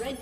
Red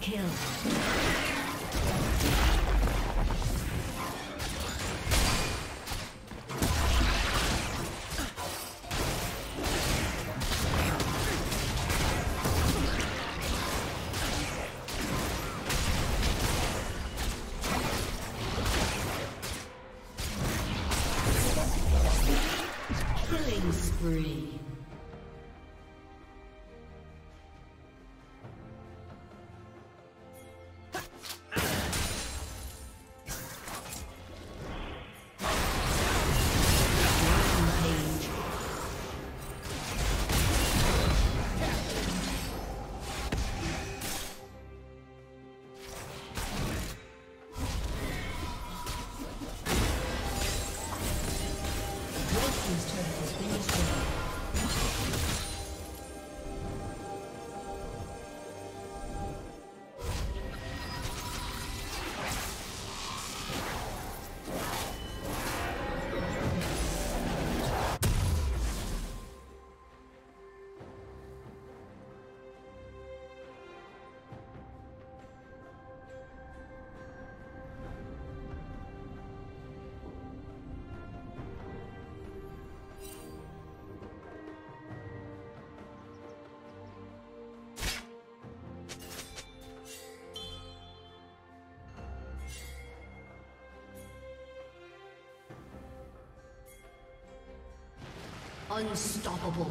Kill. Killing spree. This turret has been destroyed. Unstoppable.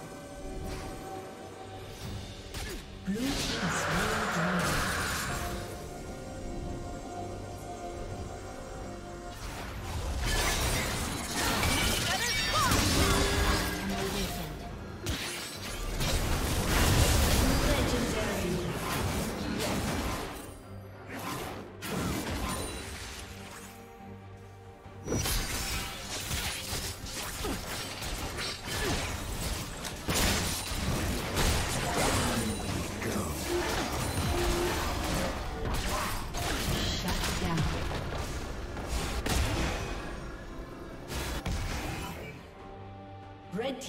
Blue team's slain dragon. Red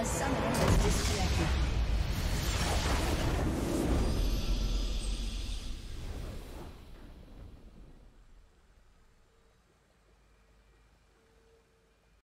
A summoner has disconnected.